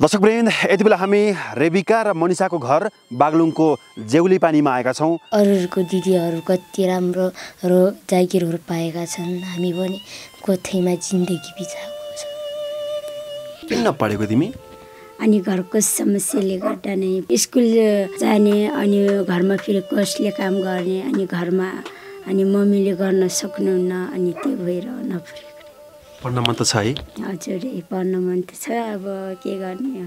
दर्शकवृन्द यति बेला हामी रेबिका र मनिषाको घर बागलुङको जेउली पानीमा आएका छौं। अरूहरुको दिदीहरु कति राम्रो र जागिरहरु पाएका छन्, हामी पनि कोठैमा जिन्दगी बिताएको छ। किन पढेको तिमी? अनि घरको समस्याले गर्दा नै स्कुल जाने अनि घरमा फेरि कसले काम गर्ने अनि घरमा अनि मम्मीले गर्न सक्नुहुन्न अनि त्यो भएर नपढे। पढ्न मन त छ है? हजुर, पढ्न मन त छ, अब के गर्ने हो,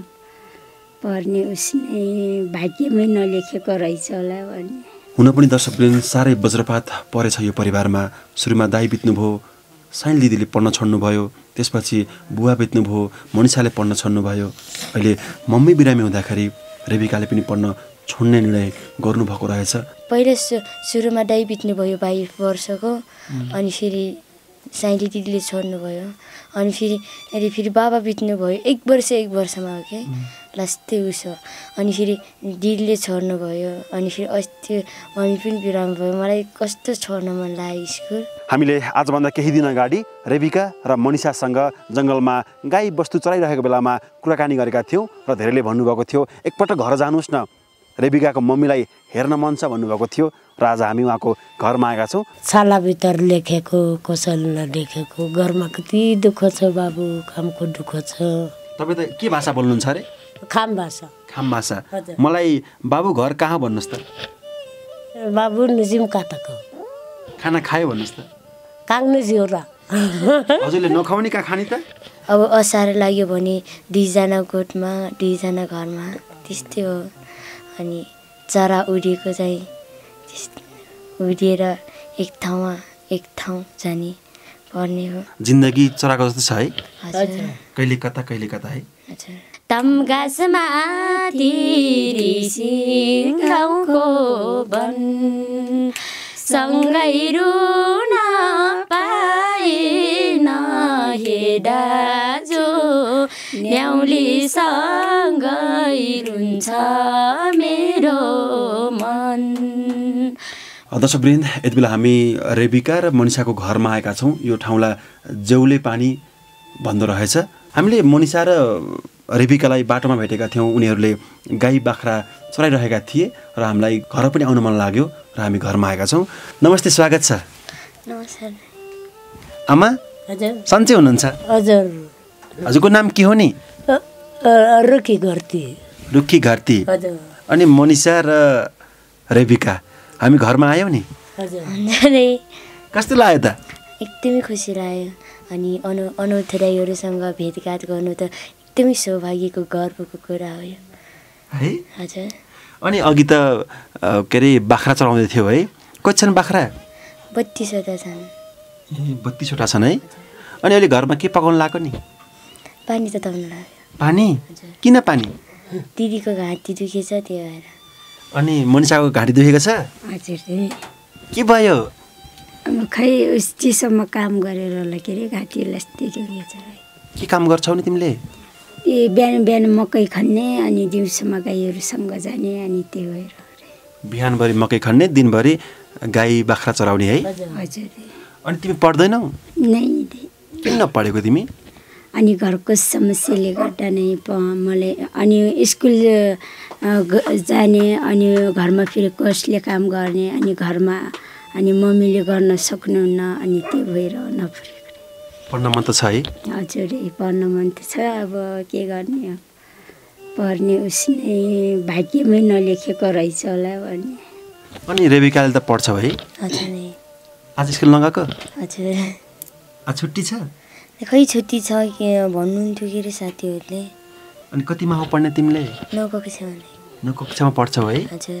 पढ्ने उसले भाग्यमै नलेखेको रहेछ होला भन्ने हुन पनि। दर्शकले साह्रै वज्रपात परेछ यो परिवारमा। सुरुमा दाई बित्नुभयो, साइल दिदीले पढ्न छोड्नुभयो, त्यसपछि बुवा बित्नुभयो, मनिषाले पढ्न छोड्नुभयो, अहिले मम्मी बिरामी हुँदाखेरि रेबिकाले पनि पढ्न छोड्ने निर्णय गर्नुभएको रहेछ। पहिले सुरुमा दाई बित्नुभयो 22 वर्षको, अनि फेरि साइली दिदीले छोड्नुभयो, अनि फेरि बाबा बित्नुभयो 1 वर्षमा हो कि लास्टै उसो, अनि फेरि दिदीले छोड्नुभयो, अनि फेरि अस्ति मम्मी पनि बिरामी भयो। मलाई कस्तो छोड्न मन लाग्यो स्कुल। हामीले आजभन्दा केही दिन अगाडि रेबिका र मनिषासँग जङ्गलमा गाई बस्तु चराइरहेको बेलामा कुराकानी गरेका थियौँ र धेरैले भन्नुभएको थियो एकपटक घर जानुहोस् न, रेबिकाको मम्मीलाई हेर्न मन छ भन्नुभएको थियो। र आज हामी उहाँको घरमा आएका छौँ। छालाभित्र लेखेको कसैले नलेखेको, घरमा कति दुःख छ बाबु, कामको दुःख छ। तपाईँ त के भाषा बोल्नुहुन्छ अरे? खाम भाषा। खाम भाषा। मलाई बाबु घर कहाँ भन्नुहोस् त? बाबु नजिम काटाको। खाना खायो भन्नुहोस् त? काङ्नु झिउरा। हजुरले नखाउने कहाँ खाने त? अब असार लाग्यो भने दुईजना गोठमा दुईजना घरमा त्यस्तै हो। अनि चरा उडेको चाहिँ उडेर एक ठाउँमा एक ठाउँ जाने पर्ने हो। जिन्दगी चराको जस्तो छ है? कहिले कता कहिले कता है। तम गासमा तिरी सिङ्गाउको बन सँगै रुन पाएन हे दाजु न्याउलीसँगै रुन्छ मेरो मन। दर्शकवृन्द यति बेला हामी रेबिका र मनिषाको घरमा आएका छौँ। यो ठाउँलाई जेउले पानी भन्दो रहेछ। हामीले मनिषा र रेबिकालाई बाटोमा भेटेका थियौँ, उनीहरूले गाई बाख्रा चराइरहेका थिए र हामीलाई घर पनि आउन मन लाग्यो र हामी घरमा आएका छौँ। नमस्ते, स्वागत छ। नमस्कार आमा, सन्चै हुनुहुन्छ? हजुर। हजुरको नाम के हो नि? रुकी घरती। रुकी घरती। अनि मनिषा र रेबिका हामी घरमा आयौँ नि, कस्तो लाग्यो त? एकदमै खुसी लाग्यो। अनि अनौठो दाइहरूसँग भेटघाट गर्नु त एकदमै सौभाग्यको गर्वको कुरा हो यो है। हजुर। अनि अघि त के अरे बाख्रा चलाउँदै थियो है? कति छन् बाख्रा? 32वटा छन्। 32वटा छन् है। अनि अहिले घरमा के पकाउनु लाग्यो नि? पानी तताउन लाग्यो। पानी? किन पानी? दिदीको घाँटी दुखेछ त्यो भएर। अनि मनिषाको घाँटी दुखेको छ? हजुर। के भयो? खै उस्तीसम्म काम गरेर होला के अरे घाँटी लास्टै दुखेछ। के काम गर्छौ नि तिमीले? ए बिहान बिहान मकै खन्ने अनि दिउँसोमा गाईहरूसँग जाने अनि त्यो भएर। बिहानभरि मकै खन्ने, दिनभरि गाई बाख्रा चराउने है? हजुर। अनि तिमी पढ्दैनौ? नै। किन नपढेको तिमी? अनि घरको समस्याले गर्दा नै मलाई अनि स्कुल जाने अनि घरमा फेरि कसले काम गर्ने अनि घरमा अनि मम्मीले गर्न सक्नुहुन्न अनि त्यो भएर नपढेको। पढ्न मन त छ है? हजुर, पढ्न मन त छ, अब के गर्ने हो, पढ्ने उसले भाग्यमै नलेखेको रहेछ होला भन्ने। अनि रेबिकाले त पढ्छ है? हजुर। आज स्कुल नगएको? हजुर। आज छुट्टी छ? खै छुट्टी छ भन्नुहुन्थ्यो के अरे साथीहरूले। अनि कतिमा हो पढ्ने तिमीले? 9 कक्षामा पढ्छौ है? हजुर।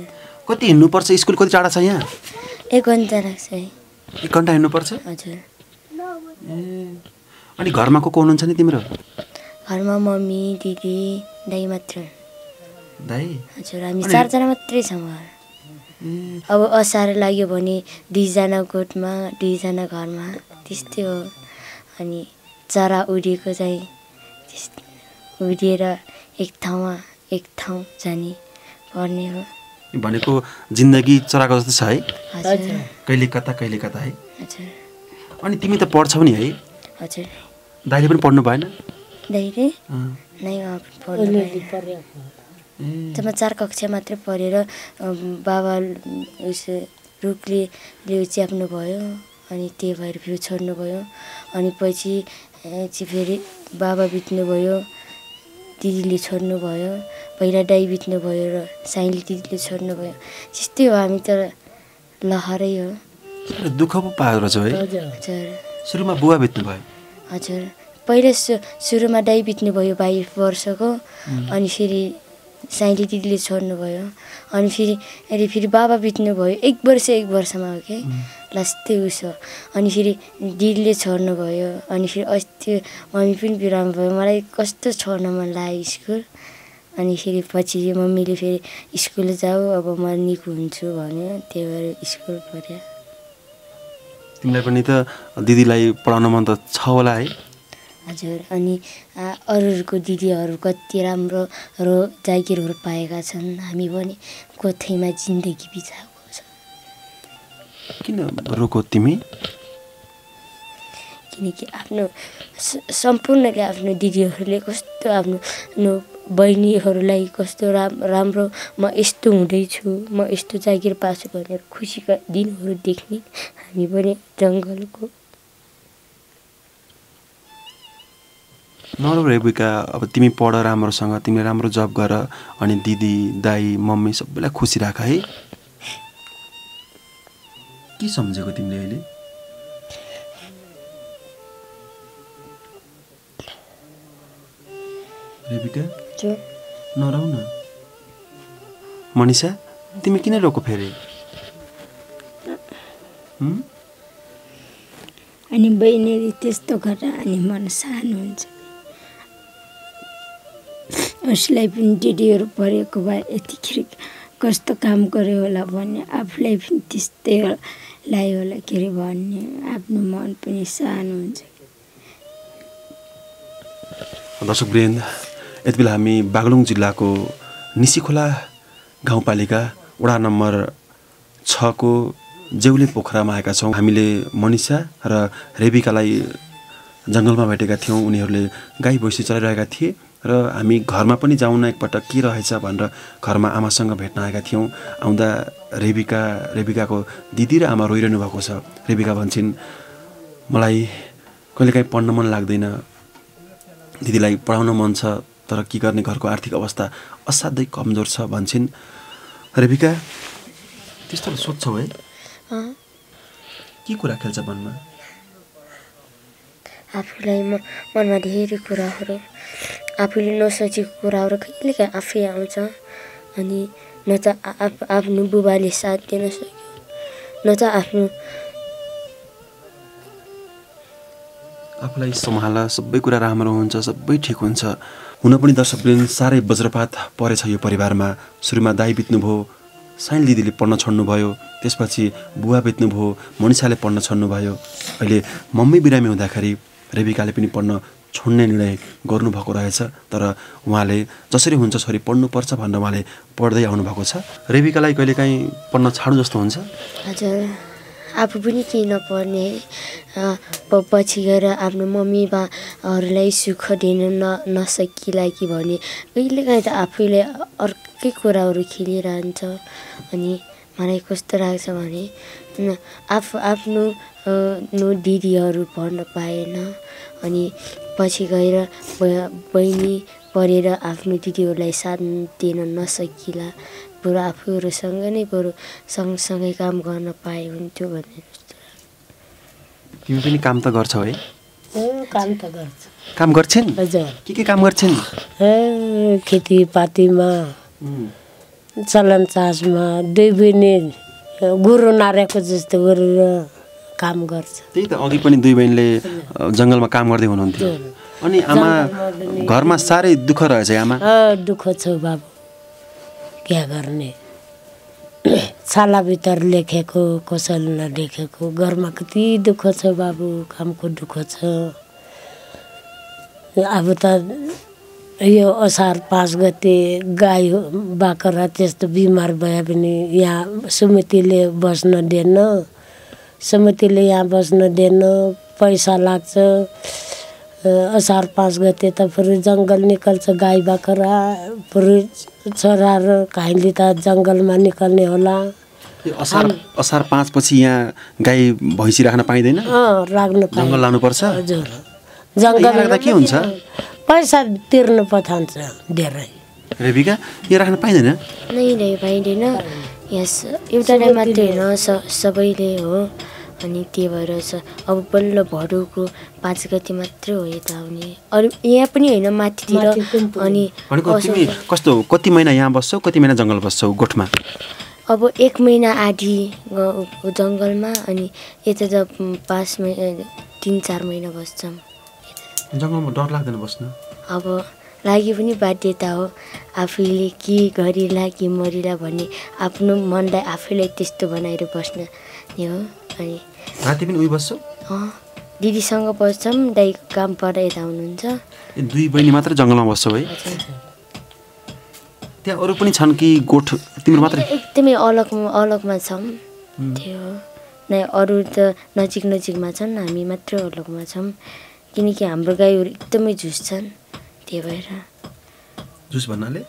कति हिँड्नुपर्छ स्कुल? कति टाढा छ यहाँ? 1 घन्टा लाग्छ है। 1 घन्टा हिँड्नुपर्छ? हजुर। अनि घरमा को हुनुहुन्छ नि तिम्रो? घरमा मम्मी दिदी दाई मात्र। दाई? हजुर, हामी 4जना मात्रै छौँ। अब असार लाग्यो भने दुईजना गोठमा दुईजना घरमा त्यस्तै हो। अनि चरा उडेको चाहिँ उडेर एक ठाउँमा एक ठाउँ जाने पर्ने हो भनेको। जिन्दगी चराको जस्तो छ है? हजुर। कहिले कता कहिले कता है? हजुर। अनि तिमी त पढ्छौ नि है? हजुर। दाइले पनि पढ्नु भएन? दाइले नहीं वहाँ पढ़े। तो मैं 4 कक्षा मात्रै पढेर बाबा उस रुखले च्याप्नु भयो अनि त्यही भएर फेरि छोड्नु भयो। अनि पछि फेरि बाबा बित्नु भयो, दिदीले छोड्नु भयो, पहिला दाइ बित्नु भयो र साइँले दिदीले छोड्नु भयो। त्यस्तै हो, हामी त लहरै हो। दुःख पो पाएको रहेछ है। हजुर, सुरुमा बुवा बित्नु भयो। हजुर, पहिला सुरुमा दाइ बित्नु भयो 22 वर्षको, अनि फेरि साइँले दिदीले छोड्नु भयो, अनि फेरि बाबा बित्नु भयो। 1 वर्षमा हो के लास्टै उसो, अनि फेरि दिदीले छोड्नु भयो, अनि फेरि अस्ति मम्मी पनि बिरामी भयो। मलाई कस्तो छोड्न मन लाग्यो स्कुल, अनि फेरि पछि मम्मीले फेरि स्कुल जाऊ, अब म निको हुन्छु भन्यो, त्यही भएर स्कुल पढ्या। तिमीलाई पनि त दिदीलाई पढाउन मन त छ होला है। हजुर, अनि अरूहरूको दिदीहरू कति राम्रो जागिरहरू पाएका छन्, हामी पनि कोठैमा जिन्दगी बिताएको छ। किन रोको तिमी? किनकि आफ्नो सम्पूर्णले आफ्नो दिदीहरूले कस्तो आफ्नो बहिनीहरूलाई कस्तो राम्रो म यस्तो हुँदैछु, म यस्तो जागिर पाछु भनेर खुसीका दिनहरू देख्ने हामी पनि जङ्गलको। नरो रेबिका, अब तिमी पढ राम्रोसँग, तिमीले राम्रो जब गर, अनि दिदी दाई मम्मी सबैलाई खुसी राख है। के सम्झेको तिमीले अहिले? रेबिका नरौ न। मनिषा, तिमी किन रोको फेरि? अनि बहिनीले त्यस्तो गरेर अनि मन सानो हुन्छ। उसलाई पनि दिदीहरू परेको भए यतिखेर कस्तो काम गर्यो होला भन्ने, आफूलाई पनि त्यस्तै लायो होला के अरे भन्ने, आफ्नो मन पनि सानो हुन्छ। दर्शक वृन्द, यति बेला हामी बागलुङ जिल्लाको निसीखोला गाउँपालिका वडा नम्बर 6 को जेउले पोखरामा आएका छौँ। हामीले मनिषा र रेबिकालाई जङ्गलमा भेटेका थियौँ। उनीहरूले गाई भैँसी चलाइरहेका थिए र हामी घरमा पनि जाउँ न एकपटक के रहेछ भनेर घरमा आमासँग भेट्न आएका थियौँ। आउँदा रेबिकाको दिदी र आमा रोइरहनु भएको छ। रेबिका भन्छन्, मलाई कहिलेकाहीँ पढ्न मन लाग्दैन, दिदीलाई पढाउन मन छ, तर के गर्ने, घरको आर्थिक अवस्था असाध्यै कमजोर छ भन्छन्। रेबिका, त्यस्तो सोध्छौ है, के कुरा खेल्छ मनमा? आफूलाई मनमा धेरै कुराहरू, आफूले नसोचेको कुराहरू कहिलेकाहीँ आफै आउँछ। अनि न त आफ्नो बुबाले साथ दिन सक्यो, न त आफूलाई सम्हाल, सबै कुरा राम्रो हुन्छ, सबै ठिक हुन्छ। हुन पनि दर्शकले साह्रै वज्रपात परेछ यो परिवारमा। सुरुमा दाइ बित्नुभयो, साइन दिदीले पढ्न छोड्नुभयो, त्यसपछि बुवा बित्नुभयो, मनिषाले पढ्न छोड्नुभयो, अहिले मम्मी बिरामी हुँदाखेरि रेबिकाले पनि पढ्न छोड्ने निर्णय गर्नुभएको रहेछ। तर उहाँले जसरी हुन्छ छोरी पढ्नुपर्छ भनेर उहाँले पढ्दै आउनुभएको छ। रेबिकालाई कहिलेकाहीँ पढ्न छाड्नु जस्तो हुन्छ? हजुर, आफू पनि केही नपढ्ने, पछि गएर आफ्नो मम्मी बाबाहरूलाई सुख दिन नसकिला कि भने कहिलेकाहीँ त आफूले अर्कै कुराहरू खेलिरहन्छ। अनि मलाई कस्तो लाग्छ भने आफ्नो दिदीहरू पढ्न पाएन, अनि पछि गएर बहिनी पढेर आफ्नो दिदीहरूलाई साथ दिन नसकिला, बरु आफूहरूसँग नै बरु सँगसँगै काम गर्न पाए हुन्थ्यो भन्ने जस्तो लाग्छ। तिमी पनि काम त गर्छौ है? काम त गर्छ। काम गर्छिन्? हजुर। के काम गर्छिन्? खेतीपातीमा, चलन चासमा, दुई बहिनी गोरु नारेको जस्तो गरेर काम गर्छ। त्यही त, अघि पनि दुई बहिनीले जङ्गलमा काम गर्दै हुनुहुन्थ्यो। अनि आमा घरमा साह्रै दुःख रहेछ? आमा दुःख छ बाबु, क्या गर्ने, छालाभित्र लेखेको कसैले नदेखेको, घरमा कति दुःख छ बाबु, कामको दुःख छ। अब त यो असार 5 गते गाई बाख्रा त्यस्तो बिमार भए पनि यहाँ समितिले बस्न दिएन, पैसा लाग्छ, असार पास गए थे तब फिर जंगल निकल से गाय बकरा फिर छोरा कहीं जंगल में निकलने होला। असार 5 पछि यहाँ गाई भैँसी राख्न पाइदैन। जंगल लानु पर्छ। हजुर जंगल के हुन्छ पैसा तिर्नु पठान्छ धेरै। रेबिका यो राख्न पाइदैन नै पाइदैन। यस एउटा नै मात्र हैन सबैले हो अनि त्यही भएर अब बल्ल भरुको 5 गते मात्र हो यता आउने। अरु यहाँ पनि हैन माथितिर। अनि तिमी कस्तो कति महिना यहाँ बस्छौ कति महिना जंगल बस्छौ गोठमा? अब 1 महिना आधी जंगलमा अनि यता त 5 महिना 3-4 महिना बस्छम। जंगलमा डर लाग्दैन बस्न? अब लागि पनि बाध्यता हो। आफैले के गरिला के मरिला भन्ने आफ्नो मनलाई आफैले त्यस्तो बनाएर बस्न नि हो। अनि राति पनि उही बस्छौ? दिदीसँग बस्छम। दाइ काम परेर आउनुहुन्छ। दुई बहिनी मात्र जंगलमा बस्छौ है? त्यहाँ अरु पनि छन् कि गोठ तिम्रो मात्र? एकदमै अलगमा छम त्यो नै। अरु त नजिकमा छन् हामी मात्र अलगमा छम किनकि हाम्रो गाईहरु एकदमै झुस छन् त्यही भएर। झुस भन्नाले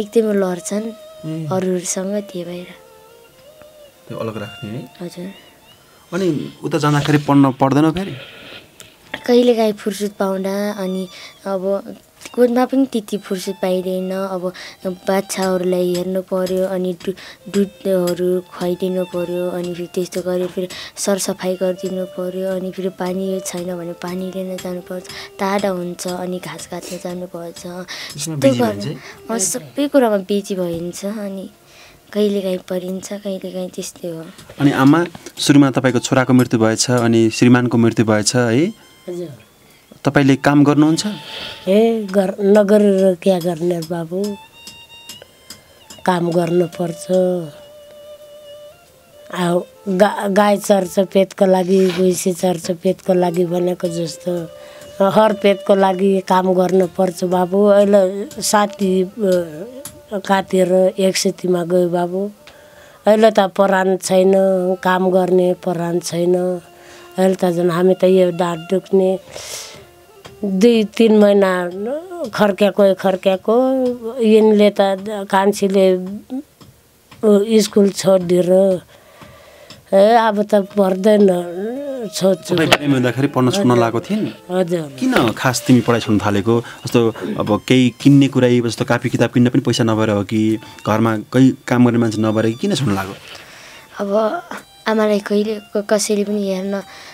एकदमै लड्छन् अरुहरुसँग त्यही भएर त्यो अलग राख्ने है। हजुर। अनि उता जाँदाखेरि पढ्न पर्दैन फेरि कहिलेकाहीँ फुर्सद पाउँदा अनि अब गोठमा पनि त्यति फुर्सद पाइदैन। अब बाछाहरूलाई हेर्नु पर्यो अनि दुधहरू खुवाइदिनु पर्यो अनि फेरि त्यस्तो गरे फेरि सरसफाइ गरिदिनु पर्यो अनि फेरि पानी छैन भने पानी लिन जानुपर्छ टाढा हुन्छ अनि घाँस काट्न जानुपर्छ। यस्तो गर्न सबै कुरामा बिजी भइन्छ अनि कहिलेकाहीँ परिन्छ कहिलेकाहीँ त्यस्तै हो। अनि आमा सुरुमा तपाईको छोराको मृत्यु भएछ अनि श्रीमानको मृत्यु भएछ है? हजुर। तपाईले काम गर्नुहुन्छ? ए नगरेर के गर्ने बाबु काम गर्नुपर्छ। गाई चर्छ पेटको लागि भैँसी चर्छ पेटको लागि भनेको जस्तो हर पेटको लागि काम गर्नुपर्छ बाबु। अहिले 60 काटेर 130 मा गयो बाबु। अहिले त परान छैन काम गर्ने परान छैन। अहिले त झन् हामी त यो दाँत दुख्ने 2-3 महिना खर्क्याको यिनले त कान्छीले स्कुल छोडेर ए अब त पढ्दैन छोड्छु। पढाइ हुँदाखेरि पढ्न सुन्न लागेको थिएन? हजुर। किन खास तिमी पढाइ सुन्न थालेको? जस्तो अब केही किन्ने कुरा जस्तो कापी किताब किन्न पनि पैसा नभएर हो कि घरमा केही काम गर्ने मान्छे नभएर किन सुन्न लाग्यो? अब आमालाई कहिले कसैले पनि हेर्न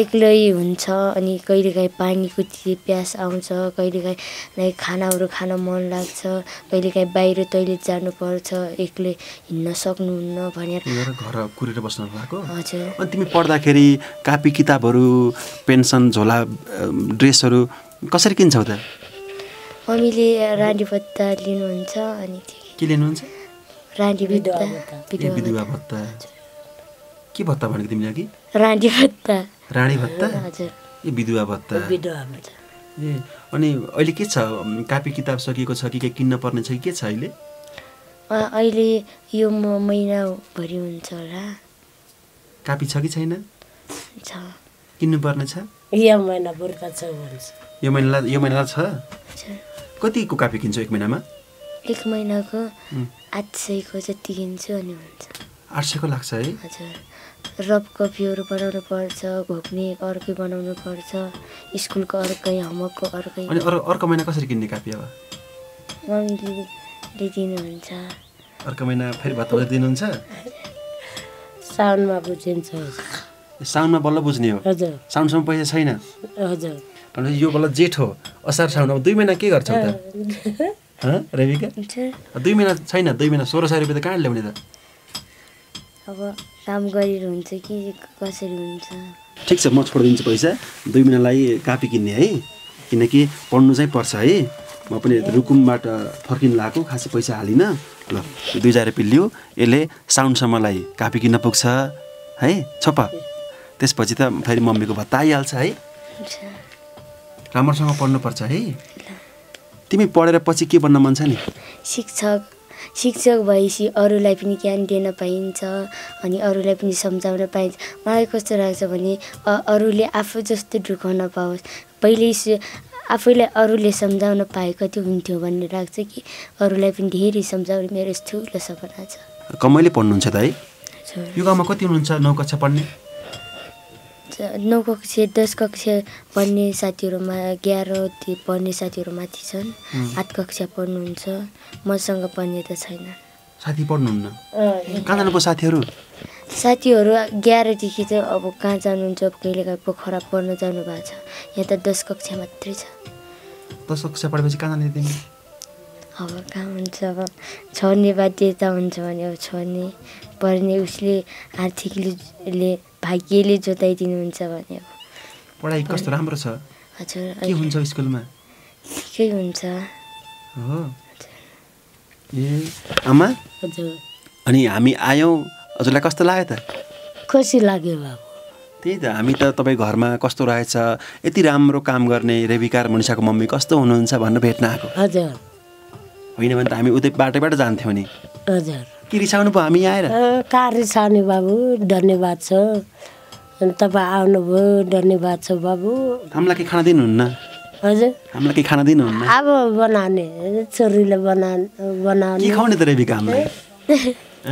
एक्लै हुन्छ अनि कहिलेकाहीँ पानीको प्यास आउँछ कहिलेकाहीँ खानाहरु खान मन लाग्छ कहिलेकाहीँ बाहिर टोयलेट जानुपर्छ एक्लै हिन्न सक्नुहुन्न भनेर घर कुरेर बस्न भएको। हजुर। अनि तिमी पढ्दाखेरि कापी किताबहरु पेन्सन झोला ड्रेसहरु कसरी किन्छौ त? मम्मीले राडी भत्ता लिनुहुन्छ अनि के लिनुहुन्छ? राडी भत्ता। के भत्ता भनेको तिमीले कि? राडी भत्ता। राडी भत्ता? हजुर। यो विधवा भत्ता। ए अनि अहिले के छ कापी किताब सकिएको छ कि किन्न पर्ने छ के छ अहिले? अहिले यो महिना भरि हुन्छ होला। कापी छ कि छैन? छ। किन्न पर्ने छ? यो महिना भरका छ हुन्छ। यो महिना छ? हजुर। कतिको कापी किन्छौ एक महिनामा? एक महिनाको 800 को जति किन्छु अनि हुन्छ। 800 को लाग्छ है? हजुर। रफ कपीहरु बनाउनु पर्छ घोक्ने अर्कै बनाउनु पर्छ स्कुलको अर्कै होमवर्कको अर्कै। अनि अर्को महिना कसरी किन्ने कापी अब? मम्मीले दिनुहुन्छ। अर्को महिना फेरि भत्ता दिनुहुन्छ? साउनमा बुझिन्छ। साउनमा बल्ल बुझ्ने हो? हजुर। साउनसम्म पैसा छैन? हजुर। अनि यो बल्ल जेठ हो असार साउनमा 2 महिना के गर्छौ त? ह रेबिका? 2 महिना छैन 2 महिना 1600 रुपैयाँ त कहाँ ल्याउने त? अब काम गरेर हुन्छ कि कसरी हुन्छ? ठीक छ म छोडिदिन्छु पैसा 2 महिनालाई कापी किन्ने है किनकि पढ्नु चाहिँ पर्छ है। म पनि रुकुमबाट फर्किन लाग्यो खासै पैसा हालिन ल 2000 रुपैयाँ लियो यसले साउनसम्मलाई कापी किन्न पुग्छ है छप्पा त्यसपछि त फेरि मम्मीको भत्ता आइहाल्छ है राम्रोसँग पढ्नु पर्छ है तिमी पढेर पछि के बन्न मन छ नि शिक्षक शिक्षक भएपछि अरूलाई पनि ज्ञान दिन पाइन्छ अनि अरूलाई पनि समझाउन पाइन्छ मलाई कस्तो लाग्छ भने अरूले आफू जस्तो दुःख नपाओस् पहिले आफूलाई अरूले समझाउन पाए कति हुन्थ्यो भन्ने लाग्छ कि अरूलाई पनि धेरै सम्झाउने मेरो ठूलो सपना छ कमैले पढ्नुहुन्छ त है यो गाउँमा कति हुनुहुन्छ ९ कक्षा पढ्ने ९ कक्षा १० कक्षा पढ्ने साथीहरुमा ११ ती पढ्ने साथीहरु माथि छन् ८ कक्षा पढ्नुहुन्छ मसँग पढ्ने त छैन साथी पढ्नुहुन्न कहाँ जानुको साथीहरु ११ देखि चाहिँ अब कहाँ जानुहुन्छ कहिलेकाहीँ पोखरा पढ्न जानु भएको छ यहाँ त १० कक्षा मात्रै छ १० कक्षा पढेपछि कहाँ जाने तिमी अब कहाँ हुन्छ अब छोड्ने बाध्यता हुन्छ भने अब छोड्ने पर्ने उसले आर्थिकले भाग्यले जोताइदिनु हुन्छ भने अब पढाइ कस्तो राम्रो छ हजुर के हुन्छ स्कुलमा के हुन्छ हो ए आमा हजुर अनि हामी आयौ हजुरलाई कस्तो लाग्यो त खुसी लाग्यो बाबु त्यही त हामी त तपाई घरमा कस्तो रहेछ यति राम्रो काम गर्ने रेबिका मनिषाको मम्मी कस्तो हुनुहुन्छ भन्ने भेट्न आको हजुर हैन भने त हामी उतै बाटैबाट जान्थ्यौ नि हजुर के रिसाउनु भयो हामी आएर का रिसाउने बाबु धन्यवाद छ अनि तपाई आउनु भयो धन्यवाद छ बाबु हामीलाई के खाना दिनुहुन्न हजुर हामीलाई के खाना दिनुहुन्न अब बनाउने छोरीले बनाउने के खाउने त रेबिका हामीलाई ह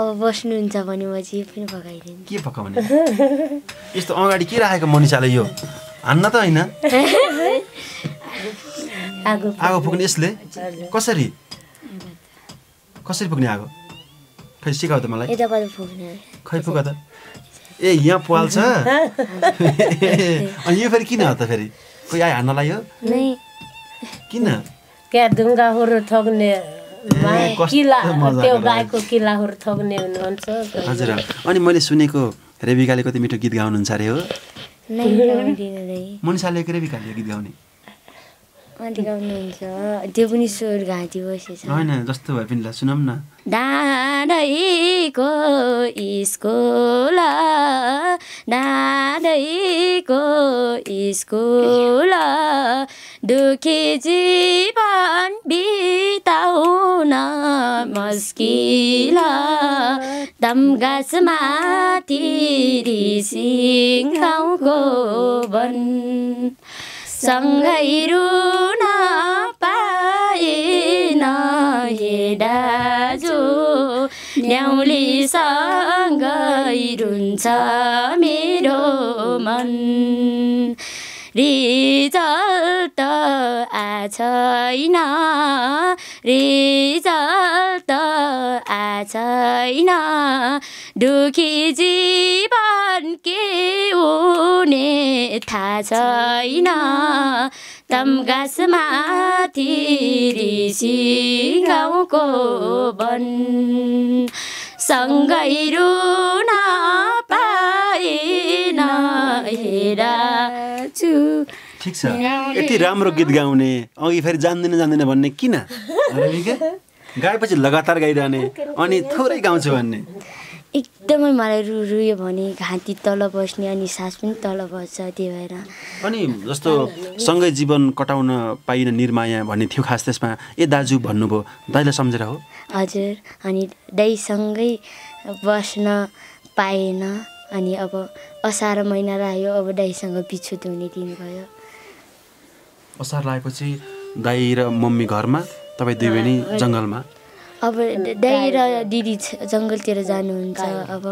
अब बस्नुहुन्छ भने म जे पनि पकाइदिन्छु के पकाउने यस्तो अगाडि के राखेको मनिषाले यो हान्न त हैन आगो फुक्ने यसले कसरी कसरी फुक्ने आगो खै सिकाउ त मलाई यता पनि फुक्ने खै फुक त ए यहाँ पाल छ अनि यो फेरि किन हो त फेरि कोही आइ हान्नलाई यो नै किन क्या ढुङ्गा होरो ठग्ने किला त्यो गाईको किलाहरु ठग्ने हुनुहुन्छ हजुर अनि मैले सुनेको रेबिकाले कति मिठो गीत गाउनुहुन्छ रे हो नै गाउँदिन रे मनिषाले रेबिकाले गीत गाउने अनि गाउनुहुन्छ त्यो पनि स्वर घाँटी बसेछ हैन जस्तो भए पनि ला सुनम न डाँडैको स्कुल डाँडैको स्कुल दुखी जीवन बिताउन मुस्किल दमगासमा तिरी सिंहको बन सँगै रुन पाएन हे दाजु न्याउलीसँगै रुन्छ मेरो मन रिजल्ट आछैन रिजल्ट आछैन दुखी जीवन के हुने थाहा छैन तमगासमा तिरिसी गाउँको बन सँगै रुन पाएन हे दाजु ठीक छ यति राम्रो गीत गाउने अघि फेरि जान्दैन भन्ने किन गाएपछि लगातार गाइरहने अनि थोरै गाउँछु भन्ने एकदमै मलाई रुयो भने घाँटी तल बस्ने अनि सास पनि तल बस्छ त्यही भएर अनि जस्तो सँगै जीवन कटाउन पाइन निर्माया भन्ने थियो खास त्यसमा ए दाजु भन्नुभयो दाइलाई सम्झेर हो हजुर अनि दाइसँगै बस्न पाएन अनि अब असार महिना रह्यो अब दाइसँग बिछोड हुने दिन भयो असार लागेपछि दाइ र मम्मी घरमा तपाई दुई बहिनी जंगलमा अब दाइ र दिदी जंगलतिर जानुहुन्छ अब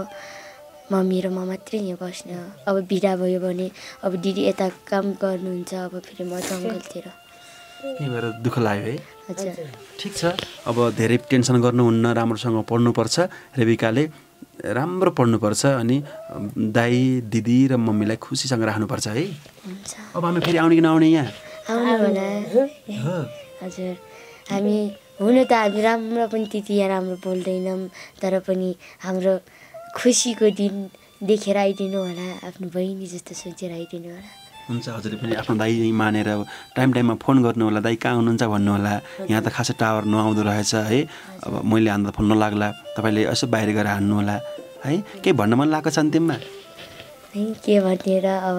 मम्मी र म मात्रै यहाँ बस्न अब बिदा भयो भने अब दिदी यता काम गर्नुहुन्छ अब फेरि म जंगलतिर के भएर दुख लाग्यो है हजुर ठीक छ अब धेरै टेन्सन गर्नुहुन्न राम्रोसँग पढ्नु पर्छ रेबिकाले राम्रो पढ्नु पर्छ अनि दाइ दिदी र मम्मीलाई खुसीसँग राख्नु पर्छ है अब हामी फेरि आउने कि नआउने यहाँ आउनु होला हजुर हामी हुन त हामी राम्रो पनि त्यति यहाँ राम्रो बोल्दैनौँ तर पनि हाम्रो खुसीको दिन देखेर आइदिनु होला आफ्नो बहिनी जस्तो सोचेर आइदिनु होला हुन्छ हजुरले पनि आफ्नो दाइ मानेर टाइममा फोन गर्नु होला दाइ कहाँ हुनुहुन्छ भन्नु होला यहाँ त खासै टावर नआउँदो रहेछ है अब मैले हान्दा फोन नलाग्ला तपाईले यसो बाहिर गएर हान्नु होला है के भन्न मन लाग्छ नि तिममा के भनेर अब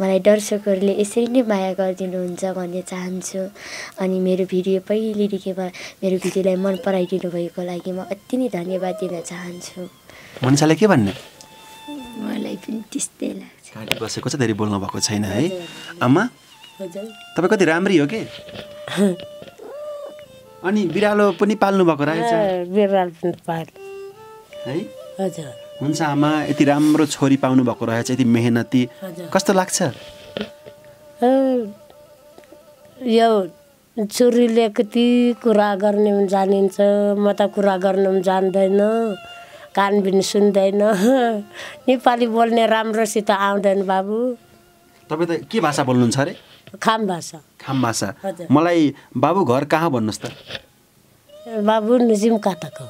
मलाई दर्शकहरूले यसरी नै माया गर्दिनु हुन्छ भन्ने चाहन्छु अनि मेरो भिडियो पहिलेदेखि मेरो भिडियोलाई मन पराइदिनु भएको लागि म अति नै धन्यवाद दिन चाहन्छु मनसाले के भन्ने मलाई पनि त्यस्तै लाग्छ काटी बसेको छ धेरै बोल्नु भएको छैन है आमा हजुर तपाई कति राम्री हो के अनि बिरालो पनि पाल्नु भएको रहेछ बिरालो पनि पाल है हजुर हुन्छ आमा यति राम्रो छोरी पाउनु भएको रहेछ यति मेहनती कस्तो लाग्छ यो छोरीले कति कुरा गर्ने जानिन्छ म त कुरा गर्न जान्दैन कान पनि सुन्दैन नेपाली बोल्ने राम्रोसित आउँदैन बाबु तपाई त के भाषा बोल्नुहुन्छ रे खाम भाषा मलाई बाबु घर कहाँ भन्नुस् त बाबु नजिम काताको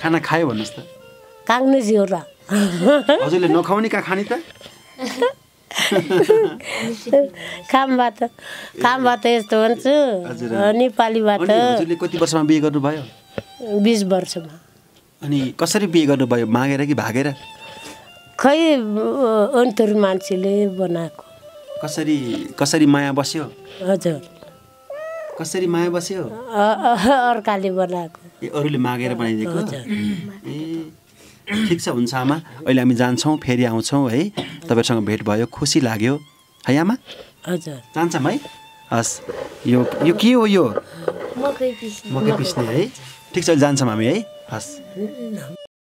खाना खायो भन्नुस् त कांगने जियोरा हजुरले नखाउने का खानी त काम बात यस्तो हुन्छ नेपाली बात हजुरले कति वर्षमा बिहे गर्नु भयो 20 वर्षमा अनि कसरी बिहे गर्नु भयो मागेर कि भागेर खै अन्तुर मान्छेले बनाएको कसरी माया बस्यो हजुर कसरी माया बस्यो अरकाले बनाएको ए अरुले मागेर बनाइदिएको ए ठीक छ हुन्छ आमा अहिले हामी जान्छौं फेरि आउँछौं है तपाईसँग भेट भयो खुसी लाग्यो है आमा हजुर जान्छौं है हस यो के हो यो मकै पिस्ने है ठीक छ जान्छौं हामी है हस